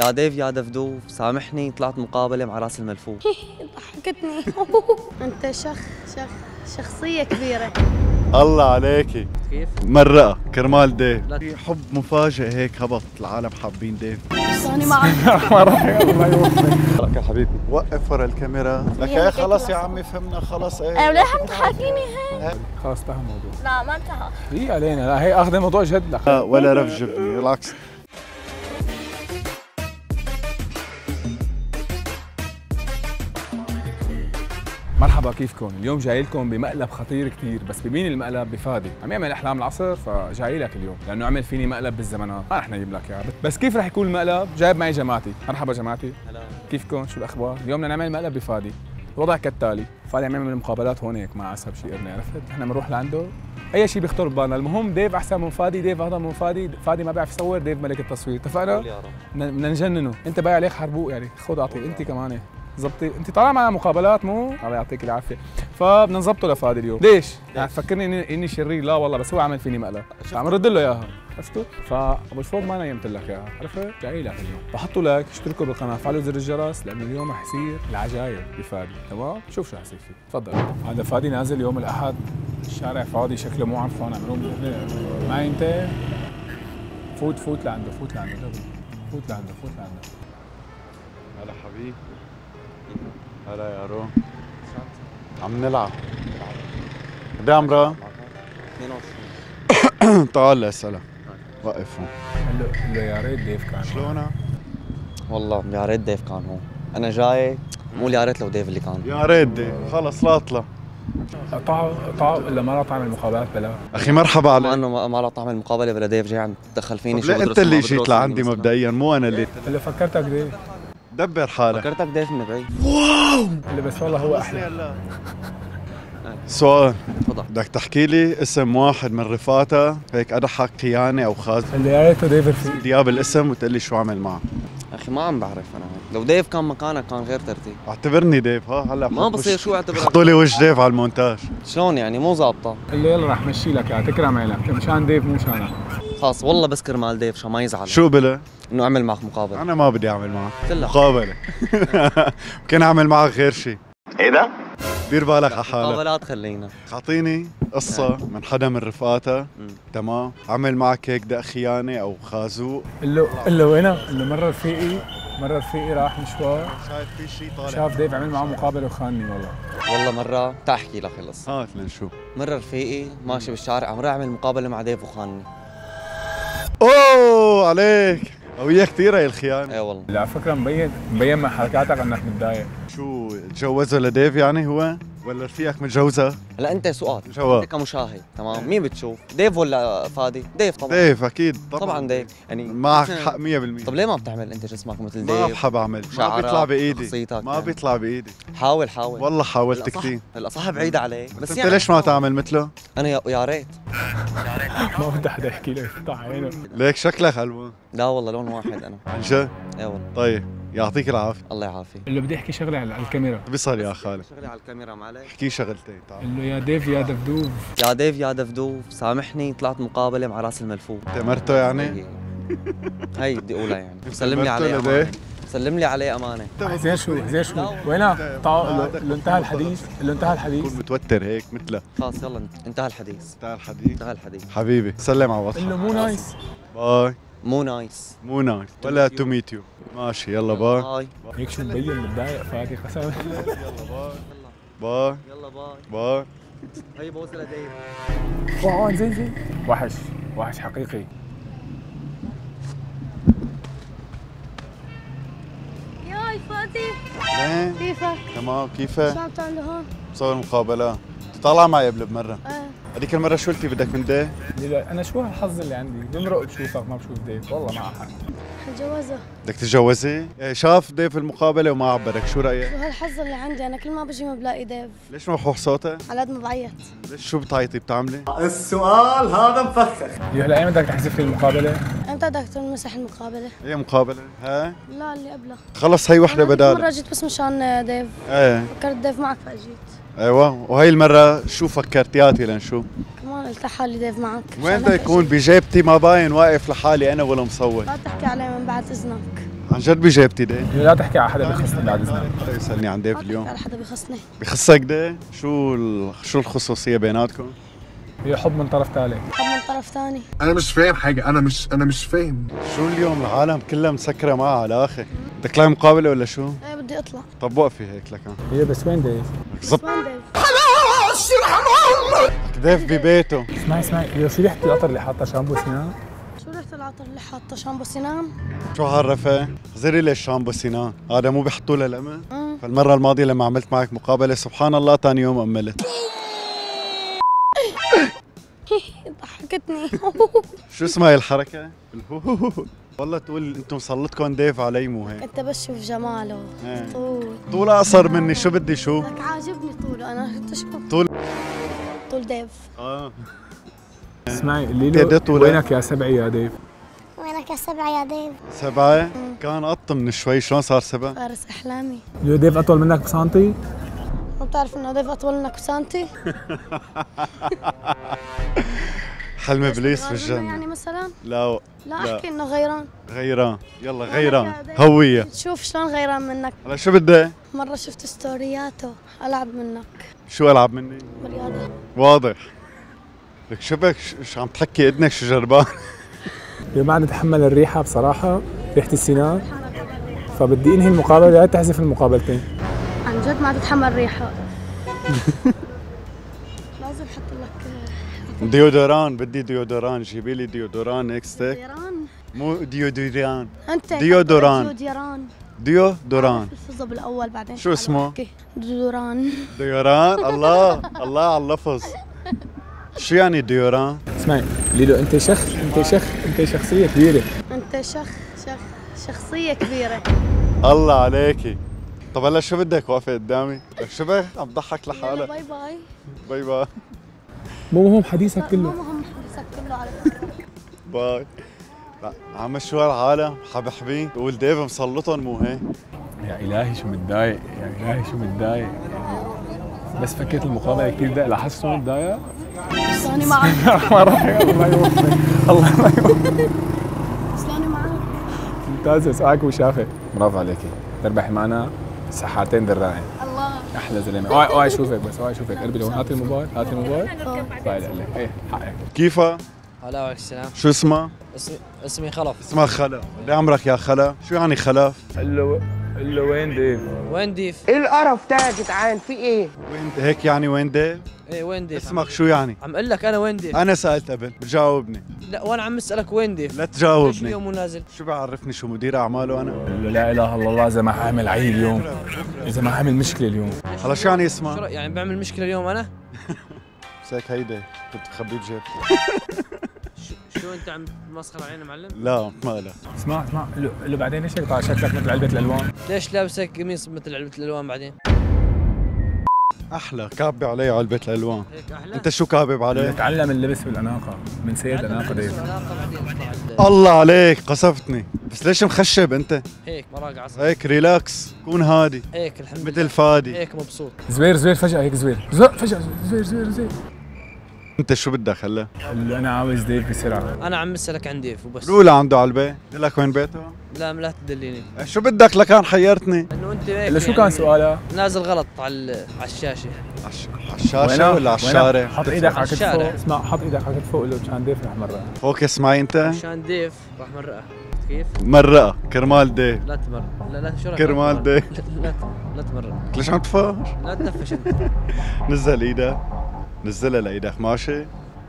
يا ديف يا دفدوف سامحني طلعت مقابلة مع راس الملفوف. ضحكتني. أنت شخصية كبيرة. الله عليكي. كيف؟ مرقة كرمال ديف. حب مفاجئ هيك هبط العالم حابين ديف. أنا ما عرفت. الله يوفقك. يا حبيبي وقف ورا الكاميرا. لك إيه خلص يا عمي فهمنا خلص إيه. أنا ليه عم تحاكيني هيك؟ خلص انتهى الموضوع. لا ما انتهى. هي علينا لا هي أخذ الموضوع جد. لا ولا رف جبني بالعكس. مرحبا كيفكم؟ اليوم جاي لكم بمقلب خطير كثير، بس بمين المقلب؟ بفادي، عم يعمل احلام العصر فجاي لك اليوم، لانه عمل فيني مقلب بالزمنات، ما رح نجيب لك اياه، بس كيف رح يكون المقلب؟ جايب معي جماعتي، مرحبا جماعتي. هلا كيفكم؟ شو الاخبار؟ اليوم بدنا نعمل مقلب بفادي، الوضع كالتالي، فادي عم يعمل مقابلات هون هيك مع اسهب شيء قرنا عرفت؟ نحن بنروح لعنده، اي شيء بيخطر ببالنا، المهم ديف احسن من فادي، ديف اهضم من فادي، فادي ما بيعرف يصور، ديف ملك التصوير، اتفقنا؟ بدنا نجننه، انت بايع عليك حربوق يعني، خذ اعطيه، انت كمان ظبطي، انت طالعه معنا مقابلات مو؟ الله يعطيك العافيه، فبدنا نظبطه لفادي اليوم، ليش؟ يعني فكرني اني شرير، لا والله بس هو عمل فيني مقلب، عم رد له اياها، عرفتوا؟ فابو الفوق ما نيمت لك اياها، عرفت؟ جاي لك اليوم، فحطوا لايك، اشتركوا بالقناه، فعلوا زر الجرس لانه اليوم رح يصير العجايب بفادي، تمام؟ شوف شو رح يصير فيه، تفضل. هذا فادي نازل يوم الاحد، الشارع فاضي شكله مو عارف شلون عملوا معي انت؟ فوت فوت لعنده، فوت لعنده، فوت لعنده، فوت لعنده. هلا حبيبي. هلا يا رو عم نلعب قد ايه عمرها؟ 22 تعال اسألها وقف هون قول يا ريت ديف كان هون شلونها؟ والله يا ريت ديف كان هون انا جاي مو يا ريت لو ديف اللي كان يا ريت ديف خلص لا اطلع قطعوا الا ما له طعم المقابلات بلا اخي مرحبا عليك لانه ما له طعم المقابله بلا ديف جاي عم تدخل فيني شو انت اللي جيت لعندي مبدئيا مو انا اللي فكرتك ديف دبر حالك فكرتك ديف من بعيد واو اللي بس والله هو احلى سؤال تفضل بدك تحكي لي اسم واحد من رفاقتك هيك اضحك خيانه او خاز اللي قالته ديف رفيق دياب الاسم وتقول لي شو عمل معه اخي ما عم بعرف انا لو ديف كان مكانك كان غير ترتيب اعتبرني ديف ها هلا ما بصير شو اعتبرك حطوا لي وجه ديف على المونتاج شلون يعني مو ظابطه اللي يلا رح مشي لك يا تكرم عينك مشان ديف مو مشانك خلص والله بس كرمال ديف عشان ما يزعل شو بلا انه اعمل معك مقابله انا ما بدي اعمل معك مقابله ممكن اعمل معك غير شيء ايه ده؟ دير بالك على حالك مقابلات خلينا اعطيني قصه يعني. من حدا من رفقاتها تمام عمل معك هيك دق خيانه او خازوق قل له وينها؟ قل له مرة رفيقي راح مشوار شايف في شيء طالع شاف ديف عمل معه مقابله وخانني والله مرة تعال احكي لك خلص هات لنشوف مرة رفيقي ماشي بالشارع عم راح اعمل مقابله مع ديف وخانني اوه عليك قوية كثير هي الخيانة اي والله على فكرة مبين من حركاتك انك متضايق شو تجوزها لديف يعني هو؟ ولا رفيقك متجوزها؟ هلا انت سؤال جواب انت كمشاهد تمام مين بتشوف؟ ديف ولا فادي؟ ديف طبعا ديف اكيد طبعا ديف يعني معك حق 100% طب ليه ما بتعمل انت جسمك مثل ديف؟ ما بحب اعمل ما بيطلع بايدي ما بيطلع بايدي حاول والله حاولت كثير هلا صح بعيد عليك بس انت يعني ليش ما تعمل مثله؟ انا يا ريت ما بدي حدا يحكي لك افتح عينك ليك شكلك الوان لا والله لون واحد انا عن جد؟ اي والله طيب يعطيك العافية الله يعافيك اللي بدي احكي شغلة على الكاميرا بيصير يا خالد شغلة على الكاميرا ما عليك احكي شغلتين تعال قل له يا ديف يا دفدوف سامحني طلعت مقابلة مع راس الملفوف انت مرته يعني؟ هي بدي اقولها يعني سلم لي عليه امانة سلم لي عليه امانة زين شو وينها؟ تعال قل له انتهى الحديث كنت متوتر هيك مثله خلص يلا انتهى الحديث حبيبي سلم على وضحك قل له مو نايس باي مو نايس ولا تو ميت يو ماشي يلا باي هيك شو مبين متضايق فادي قسما يلا باي يلا باي هي بوصلة ديف وعون زين وحش حقيقي ياي فادي كيفك؟ تمام كيفك؟ شو عم تعمل هون؟ بصور مقابلة طالعة معي قبل بمرة هذيك المرة شو قلتي بدك من ديف؟ أنا شو هالحظ اللي عندي؟ بمرق بشوفك ما بشوف ديف، والله معها حق. حتجوزها. بدك تتجوزي؟ شاف ديف المقابلة وما عبرك، شو رأيك؟ شو هالحظ اللي عندي؟ أنا كل ما بجي ما بلاقي ديف. ليش مفحوح صوتك؟ على قد ما بعيط. ليش شو بتعيطي بتعملي؟ السؤال هذا مفخخ. يا هلا إمتى بدك تحذف لي المقابلة؟ إمتى بدك تمسح المقابلة؟ أي مقابلة؟ ها؟ لا اللي قبلها. خلص هي وحدة بدالها. مرة جيت بس مشان ديف. إيه. فكرت ديف معك فأجيت. ايوه وهي المره شو فكرتياتي لنشوف كمان قلت لحالي ديف معك وين بده يكون بجيبتي ما باين واقف لحالي انا ولا مصور ما تحكي علي من بعد اذنك عن جد بجابتي ده؟ لا تحكي على حدا بيخصني بعد اذنك. اسالني عن ديف اليوم. على حدا بيخصني. بخصك ده؟ شو الخصوصية بيناتكم؟ هي حب من طرف ثالث. حب من طرف ثاني. انا مش فاهم حاجة، انا مش فاهم. شو اليوم العالم كلها مسكرة معها على اخي؟ بدك لاقي مقابلة ولا شو؟ ايه بدي اطلع. طب وقفي هيك لكان. هي بس وين ديف؟ بالضبط. خلاص يرحم الله. ديف ببيته. اسمعي هي شو ريحة القطر اللي حاطة شامبو سنان؟ العطر اللي حاطه شامبو سنان شو عرفه؟ اخذري ليش شامبو سنان؟ هذا مو بيحطوا له الأمل؟ فالمرة الماضية لما عملت معك مقابلة سبحان الله ثاني يوم أملت. ضحكتني. شو اسمها هي الحركة؟ والله تقول انتم سلطتكم ديف علي مو هيك؟ انت بس شوف جماله طول أقصر مني شو بدي شو؟ لك عاجبني طوله أنا كنت أشوف طول ديف اسمعي قولي له وينك يا سبعي يا ديف؟ وينك يا سبعي يا ديف؟ سبعي؟ كان قط من شوي شلون صار سبع؟ فارس احلامي يو ديف اطول منك بسنتي؟ ما بتعرف انه ديف اطول منك بسنتي؟ حلم ابليس بالجنة يعني مثلا؟ لا احكي انه غيران يلا غيران هوية شوف شلون غيران منك هلا شو بدي؟ مرة شفت ستورياته العب منك شو العب مني؟ بالرياضة واضح لك شبك شو عم تحكي اذنك شو جربان؟ اليوم عم نتحمل الريحه بصراحه ريحه السنان فبدي انهي المقابله تحذف المقابلتين عن جد ما عم تتحمل ريحه لازم احط لك ديودوران بدي ديودوران جيبي لي ديودوران هيك ستيك ديودوران مو ديودوران انت ديودوران الفظ بالاول بعدين شو اسمه؟ ديودوران الله على اللفظ شو يعني ديوران؟ اسمعي قولي له انت شخصية كبيرة انت شخصية كبيرة الله عليكي طب هلا شو بدك واقفة قدامي؟ لك شبه عم ضحك لحالك باي باي باي باي مو مهم حديثك كله مو مهم حديثك كله على فكرة باي لا عم شو هالعالم حبحبيه بقول ديف مسلطهم مو هيك يا الهي شو متضايق يا الهي شو متضايق بس فكيت المقابلة كثير دقيقة لاحظت شو متضايق شلوني معك؟ الله يوفقك الله ما يوفقك شلوني معك؟ ممتازة ساعك وشافك برافو عليكي تربحي معنا ساحتين درعين الله احلى زلمة اوعي شوفك بس اوعي شوفك قربي لهون هاتي الموبايل هاتي الموبايل طالع لك ايه حقك كيفك؟ هلا وعليكم السلام شو اسمها؟ اسمي خلف اسمها خلف قد عمرك يا خلف؟ شو يعني خلف؟ قل له وين ديف؟ وين ديف؟ ايه القرف ده يا جدعان في ايه؟ وين هيك يعني وين ديف؟ ايه وين ديف؟ اسمك شو يعني؟ عم اقول لك انا وين ديف؟ انا سالت قبل بتجاوبني لا وانا عم اسالك وين ديف؟ لا تجاوبني ليش اليوم نازل؟ شو بيعرفني شو مدير اعماله انا؟ قل له لا اله الا الله اذا ما حامل عيل اليوم اذا ما حامل مشكله اليوم خلص شو يعني اسمها؟ شو يعني بعمل مشكله اليوم انا؟ مساك هيدا كنت مخبيه بجيبتي شو انت عم تمسخر علينا معلم؟ لا ما لا اسمع قل له بعدين ليش هيك طالع شكلك مثل علبة الالوان؟ ليش لابسك قميص مثل علبة الالوان بعدين؟ احلى كابي علي علبة الالوان هيك احلى انت شو كابب علي؟ نتعلم اللبس بالاناقة من سيد اناقة ديف الله عليك قصفتني بس ليش مخشب انت؟ هيك براق عصب هيك ريلاكس كون هادي هيك الحمد لله مثل فادي هيك مبسوط زوير فجأة هيك زوير انت شو بدك هلا؟ انا عاوز ديف بسرعه انا عم اسالك عن ديف وبس روح لعنده على البيت، قلت لك وين بيته؟ لا تدليني شو بدك لكان حيرتني؟ انه انت هيك شو كان سؤالها؟ نازل غلط على الشاشه على الشاشه ولا على الشارع؟ حط ايدك على كتفه اسمع حط ايدك على كتفه قول له مشان ديف رح مرقها اوكي اسمعي انت مشان ديف رح مرقها كيف؟ مرقها كرمال ديف لا تمرق لا شو رأيك؟ كرمال ديف لا تمرق ليش عم تفاش؟ لا تدفش انت نزل ايدك نزلها لايدك ماشي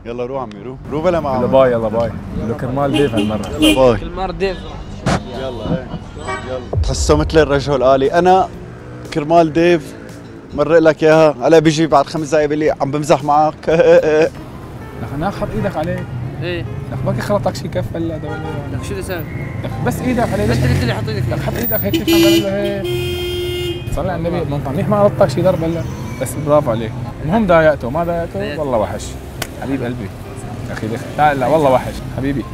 يلا روح عمي روح بلا معه يلا باي له كرمال ديف هالمره يلا باي كرمال ديف يلا ايه يلا تحسه مثل الرجل قالي انا كرمال ديف مرق لك اياها هلا بيجي بعد 5 دقائق بيقول لي عم بمزح معك لك انا حط ايدك عليه ايه لك باكي خلطك شي كف هلا لك شو اللي صار؟ لك بس ايدك عليه بس انت اللي حط ايدك لك حط ايدك هيك تعمل له هيك صلي على النبي ما منيح ما غلطتك شي ضرب هلا بس برافو عليك المهم ضايقته ما ضايقته والله وحش حبيب قلبي اخي لي لا والله وحش حبيبي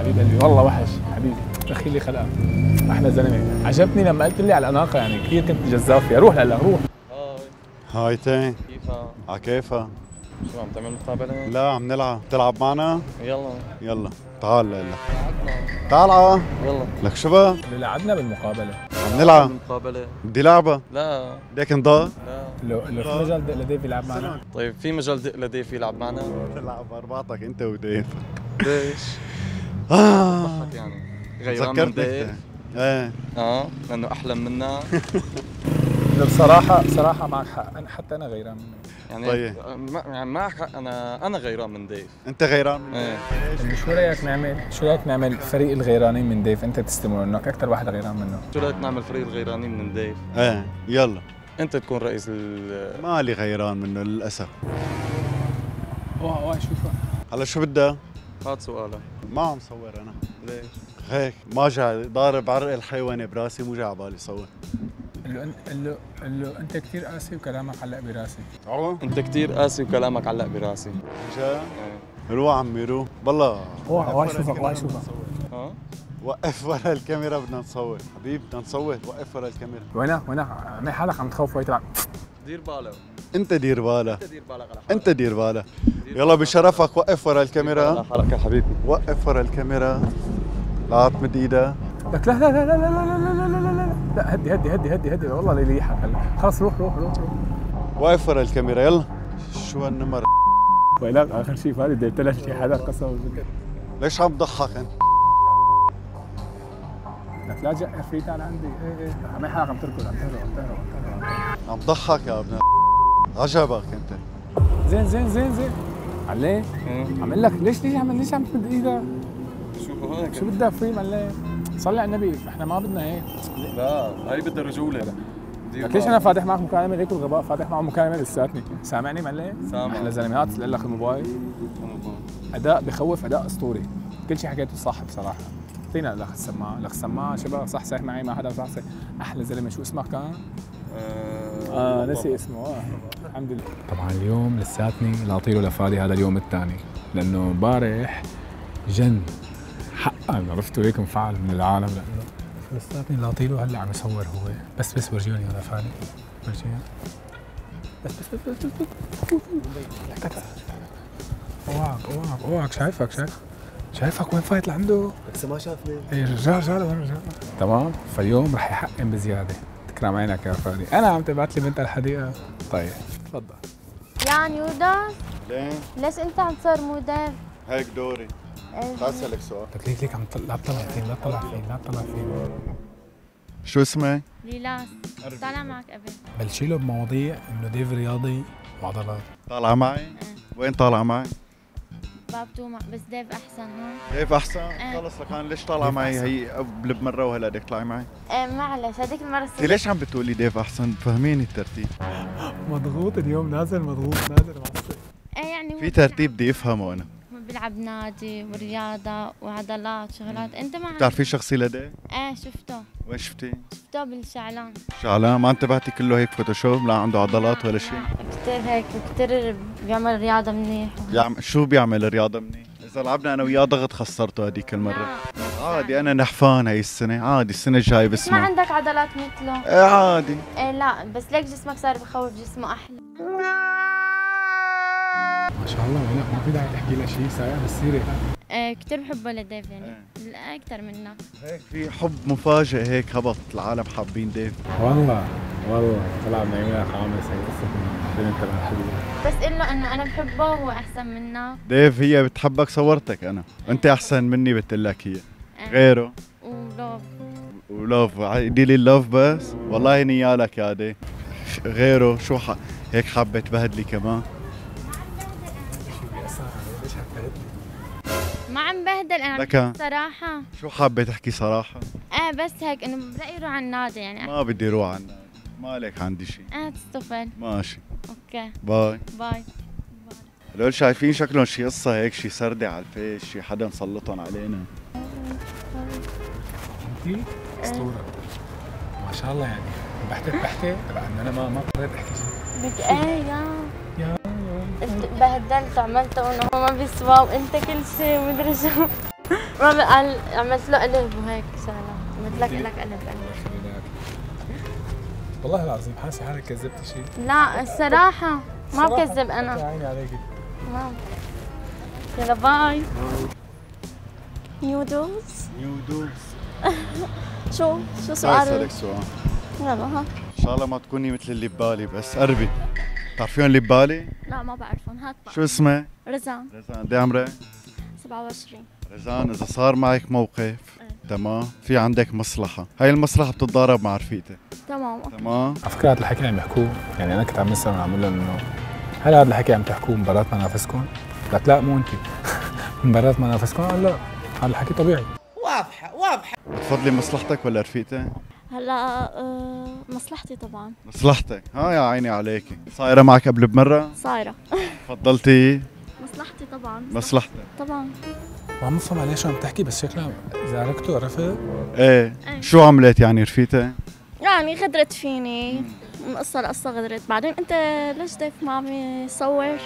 حبيب قلبي والله وحش حبيبي اخي لي خلق احلى زلمه عجبتني لما قلت لي على الاناقه يعني كثير كنت جذاب فيها روح هلا روح هاي تاني كيفها على كيفها شو عم تعمل مقابله؟ لا عم نلعب تلعب معنا؟ يلا تعال لك تعال يلا لك شباب اللي لعبنا بالمقابله عم نلعب المقابله بدي لعبه لا بدك نضاء لا لو في مجال لديف يلعب معنا طيب في مجال لديف يلعب معنا تلعب اربعتك انت وديف ليش؟ ضحك يعني غيران من ديف ايه لانه احلى منا بصراحه معك حق انا حتى انا غيران منه يعني طيب يعني معك حق انا غيران من ديف انت غيران من ديف شو رايك نعمل فريق الغيرانين من ديف انت تستمر انك اكثر واحد غيران منه شو رايك نعمل فريق الغيرانين من ديف ايه يلا انت تكون رئيس مالي غيران منه للاسف اوه شوفه هلا شو بدها هات سؤالك ما عم صور انا ليش هيك ما جاي ضارب عرق الحيواني براسي مو جاي على بالي صور قال له انت كثير قاسي وكلامك علق براسي انت كثير قاسي وكلامك علق براسي جا روح عمي روح بالله اوعى اشوفك وقف ورا الكاميرا بدنا نصور حبيبي بدنا نصور وقف ورا الكاميرا وينك عمي حالك عم تخوف ويطلع دير بالك انت دير بالك يلا بشرفك وقف ورا الكاميرا حالك يا حبيبي وقف ورا الكاميرا لا تمد ايدك لك لا لا لا لا لا لا لا لا لا هدي والله ليحك هلا خلص روح واقف ورا الكاميرا يلا شو هالنمر ويلك اخر شيء فادي بدي قلت شي حدا قسم ليش عم تضحك انت؟ لك لا جأ في تعال عندي ايه ما حالك عم تركض عم تضحك يا ابن عجبك انت زين عليه عم اقول لك ليش عم تمد ايدك؟ شو هيك شو بدك فيه ملي؟ صلي على النبي احنا ما بدنا هيك لا هي بدها رجوله لك ليش انا فاتح معك مكالمه ليك الغباء فاتح معه مكالمه لساتني سامعني ملي؟ سامع احلى زلمه هات لك الموبايل اداء بخوف اداء اسطوري كل شيء حكيته صح بصراحه اعطينا لك السماعه شباب صح معي ما حدا صح احلى زلمه شو اسمك كان؟ نسي اسمه الحمد لله طبعا اليوم لساتني لاطيله لفادي هذا اليوم الثاني لانه امبارح جن حقا عرفتوا هيك مفعل من العالم لانه لساتني لاطيله هلا عم يصور هو بس ورجوني هذا فادي ورجوني بس اوعك شايفك وين فايت لعنده لسه ما شافني اي رجع تمام فاليوم رح يحقن بزياده تكرم عينك يا فادي انا عم تبعت لي بنت الحديقه طيب تفضل يعني يودا ليش انت عم تصير موديل هيك دوري تعال اسالك سؤال طيب ليك لا تطلع فين شو اسمك؟ ليلاس طالع معك قبل بلشي له بمواضيع انه ديف رياضي وعضلات طالعه معي؟ وين طالعه معي؟ بابتو بس ديف احسن هون ديف احسن؟ خلص لك انا ليش طالعه معي هي قبل بمره وهلا بدك تطلعي معي؟ معلش هذيك المره انت ليش عم بتقولي ديف احسن؟ فهميني الترتيب مضغوط اليوم نازل معصب يعني في ترتيب بدي افهمه انا بلعب نادي ورياضه وعضلات شغلات انت ما بتعرفي شخصي لدي؟ ايه شفته وين شفتيه؟ بالشعلان ما انتبهتي كله هيك فوتوشوب لا عنده عضلات ولا شيء؟ كثير هيك كثير بيعمل رياضه منيح شو بيعمل رياضه منيح؟ اذا لعبنا انا وياه ضغط خسرته هذيك المره عادي انا نحفان هي السنه عادي السنه الجايه بس ما عندك عضلات مثله ايه عادي ايه لا بس ليك جسمك صار بخوف جسمه احلى ما شاء الله وينك ما في داعي تحكي لها شيء سايقه بالسيره كثير بحبه لديف يعني اكثر منك هيك في حب مفاجئ هيك هبط العالم حابين ديف والله طلع من عيونك عامل زي قصه بنت الحلوه بس قل له انه انا بحبه وهو احسن منك ديف هي بتحبك صورتك انا انت احسن مني قلت لك هي غيره ولوف عيدي لي اللوف بس والله نيالك يا ديف غيره شو هيك حابه تبهدلي كمان ما عم بهدل انا بحكي صراحه شو حابه تحكي صراحه؟ بس هيك انه بلاقي روح على النادي يعني ما بدي روح على النادي مالك عندي شيء تستفل ماشي اوكي باي هدول شايفين شكلهم شي قصه هيك شي سردة على الفيس شي حدا مسلطهم علينا انتي اسطوره ما شاء الله يعني بحتي تبع انه انا ما قدرت احكي شيء لك يا بهدلت عملته انه هو ما بيسوى وانت كل شيء ومدري شو والله قال عملت له قلب وهيك شغله عملت لك قلب والله العظيم حاسه حالك كذبت شيء لا الصراحه ما بكذب انا عيني عليك يلا باي نيودلز. شو سؤال؟ اسألك سؤال. يلا ها. ان شاء الله ما تكوني مثل اللي ببالي، بس قربي. بتعرفيهم اللي ببالي؟ لا ما بعرفهم. هات بقى. شو اسمه؟ رزان. رزان قد ايه عمرك؟ 27. رزان اذا صار معك موقف تمام في عندك مصلحة، هاي المصلحة بتتضارب مع رفيقتك. تمام. على فكرة هذا الحكي عم يحكوه، يعني انا كنت عم اسأل وعم لهم انه هل هذا الحكي عم تحكوه مباراة مع نفسكم؟ قالت لا مو انت. مباراة مع نفسكم؟ قال لا هذا الحكي طبيعي. واضحة. بتفضلي مصلحتك ولا رفيقتك؟ هلا مصلحتي طبعا. مصلحتك، ها يا عيني عليكي، صايرة معك قبل بمرة؟ صايرة. فضلتي؟ مصلحتي طبعا. مصلحتك؟ طبعا. ما عم بفهم عليه شو عم تحكي، بس شكلها زعلكته عرفت؟ ايه. شو عملت يعني رفيقتك؟ يعني غدرت فيني، من قصة لقصة غدرت، بعدين أنت ليش ديف ما عم يصور؟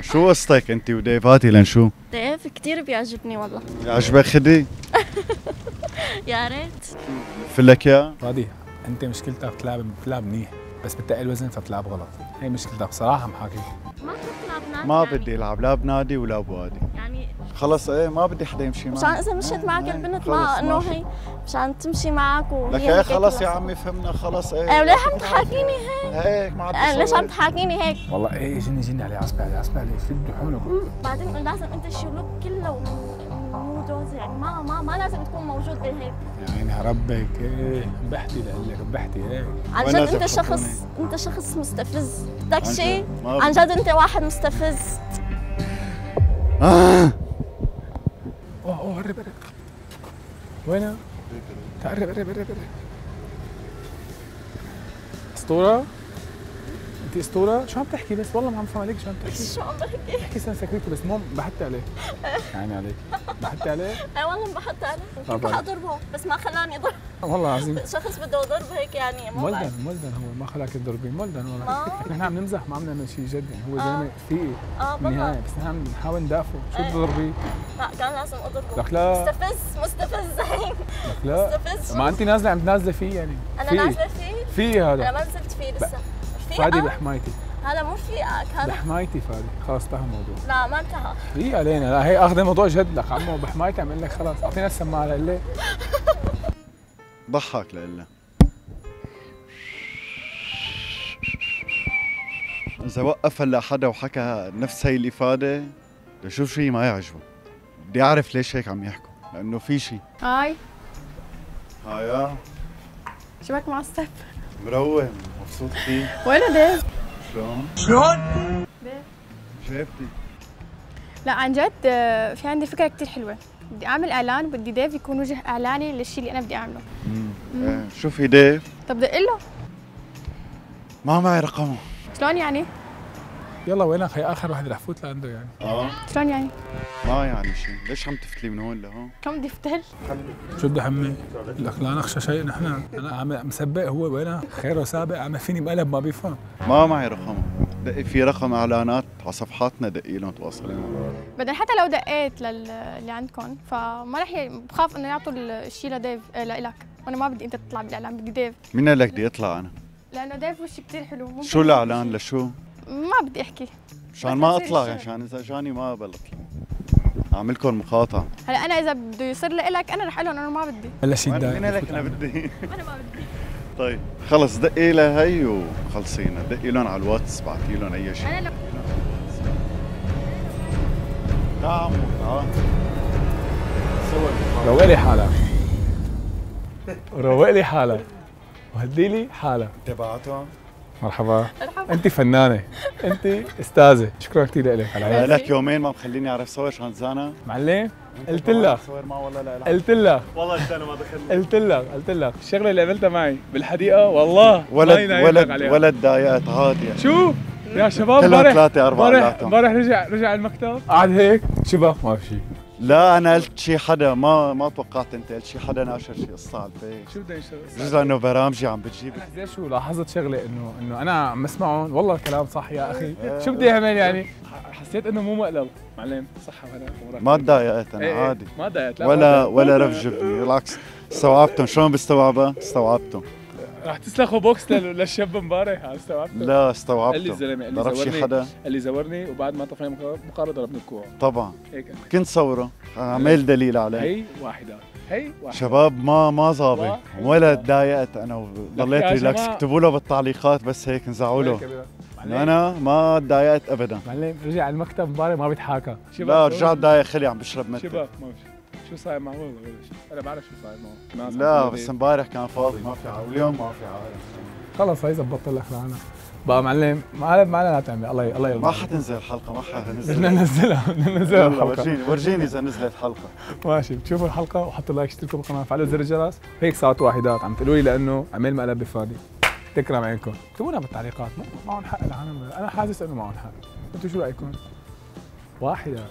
شو قصتك أنت وديف؟ هاتي لنشوف. ديف كثير بيعجبني والله. بيعجبك خدي؟ يا ريت. فلك يا فادي، أنت مشكلتك بتلعب منيح، بس بتقل وزن فبتلعب غلط، هي مشكلتك بصراحة محاكي. ما بدك تلعب نادي؟ ما بدي ألعب لا بنادي ولا بوادي. يعني خلص ايه ما بدي حدا يمشي معك، مشان اذا مشيت معك البنت ما انه هي مشان تمشي معك وهي لك ايه خلص يا عمي فهمنا خلص ايه. ايه ليش عم تحاكيني هيك؟ هيك ما عاد ليش عم تحاكيني هيك؟ والله ايه جني عليه عصبي عليه شدوا حولك. بعدين لازم انت الشلوك كله مو جوزي، يعني ما لازم تكون موجود بهيك. يعني ربك ايه بحتي لك بحتي ايه. عن جد انت شخص مستفز، بدك شيء عن جد انت واحد مستفز. اوه قرب وينها؟ تعال قرب. اسطورة؟ انت اسطورة؟ شو عم تحكي بس؟ والله ما عم بفهم عليك شو عم تحكي؟ شو عم بحكي؟ بحكي سكرتي بس مو بحط عليه. يعني عليك. بحط عليه؟ ايه والله بحط عليه، كنت بدي اضربه بس ما خلاني اضرب. والله العظيم شخص بده يضرب هيك يعني مولدن هو ما خلاك تضربي مولدن والله. نحن عم نمزح ما عم نعمل شيء جد، يعني هو زلمه رفيقي بالنهاية بس نحن عم نحاول ندافعه. شو بتضربيه؟ لا كان لازم اضربه. لك لا مستفز زين. لك لا مستفز. ما انت نازله عم تنازلي فيه يعني. انا نازله فيه هذا. انا ما نزلت فيه لسه. فادي بحمايتي. هذا مو رفيقك هذا. بحمايتي فادي، خلص انتهى الموضوع. لا ما انتهى. في علينا، لا هي اخذ الموضوع جد لك عمو بحمايتي عم اقول لك خلص اعطينا السماعه لإلي. ضحك لإلها. إذا وقف هلا حدا وحكى نفس هي الإفادة بدي أشوف شيء ما يعجبه، بدي أعرف ليش هيك عم يحكوا، لأنه في شيء. هاي شو بك معصب؟ مروق مبسوط فيه. وينه ديف؟ شلون؟ ديف جابتي. لا عن جد في عندي فكرة كثير حلوة، بدي اعمل اعلان وبدي ديف يكون وجه اعلاني للشيء اللي انا بدي اعمله. شو في ديف؟ طب دق له. ما معي رقمه. شلون يعني؟ يلا وينك هي اخر واحد رح فوت لعنده يعني. شلون يعني؟ ما يعني شيء، ليش عم تفتلي من هون لهون؟ كم بدي افتل؟ شو بدي حمي؟ لك لا نخشى شيء نحن، انا عم مسبق هو وينه خيره سابق عم فيني بقلب ما بيفهم. ما معي رقمه، دقي في رقم اعلانات على صفحاتنا دقي لهم تواصلي معهم. بعدين حتى لو دقيت للي عندكم فما رح بخاف انه يعطوا الشيء لديف لإلك، وانا ما بدي انت تطلع بالاعلان بدي ديف. مين قال لك بدي اطلع انا؟ لانه ديف وشي كثير حلو. شو الاعلان لشو؟ ما بدي احكي مشان ما اطلع، مشان اذا جاني ما بلط اعملكم مقاطعه. هلا انا اذا بده يصير لك انا رح اقول لهم انا ما بدي. هلا شي داعي انا لك انا بدي. انا ما بدي. طيب خلص دقي لها هي وخلصينا، دقي لهم على الواتس بعتي لهم اي شيء. انا تعال روق لي حالك، روق لي حالك وهدي لي حالك. تبعتهم مرحبا. انت فنانه، انت استاذه، شكرا كثير لك على العيال. لك يومين ما مخليني اعرف صور شان زانا معلم. قلت لك قلت لك والله انت ما دخلت. قلت لك الشغله اللي عملتها معي بالحديقه والله ولد ضايقت عادي. شو يا شباب امبارح رجع المكتب قعد هيك شباب ما في شيء. لا انا قلت شي حدا ما توقعت انت قلت شي حدا ناشر شي قصه على الفيس. شو بدي انشر قصه؟ بجوز انه برامجي عم بتجيب. انا شو لاحظت شغله انه انا عم بسمعهم والله الكلام صح يا اخي. شو بدي اعمل يعني؟ حسيت انه مو مقلب معلم صحه وراك. ما تضايقت انا عادي. ما تضايقت ولا رف جبني بالعكس استوعبتهم. شلون بستوعبها؟ استوعبتهم راح تسلخوا بوكس للشاب امبارح. استوعبته؟ لا استوعبته. قال لي الزلمه، قال لي ضرب شي حدا، قال لي زورني وبعد ما طفينا مقارنه ضربنا الكوع. طبعا هيك كنت صوره عمال دليل عليه. هي واحده، هي واحده شباب، ما ظابط ولا تضايقت انا، ضليت ريلاكس. اكتبوا له بالتعليقات بس هيك انزعوا له، انا ما تضايقت ابدا. معلم رجع على المكتب امبارح ما بيضحكها. لا رجع تضايق، خلي عم بشرب مت. شباب شو صاير معه؟ انا بعرف شو صاير معه. لا بس امبارح كان فاضي ما في عالم، واليوم ما في عالم. خلص هي زبطت لك لعنه بقى معلم. معنا لا تعمل. الله يرضى. ما حتنزل حلقه، ما حنزل. بدنا ننزلها، بدنا ننزلها الحلقه. ورجيني اذا نزلت حلقه. ماشي، بتشوفوا الحلقه وحطوا لايك، اشتركوا بالقناه، فعلوا زر الجرس. هيك صارت واحدات عم تقولوا لي لانه عمل مقلب بفادي. تكرم عينكم، اكتبوا لنا بالتعليقات معهم حق العالم، انا حاسس انه معهم حق. انتم شو رايكم؟ واحده